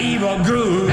evil groove.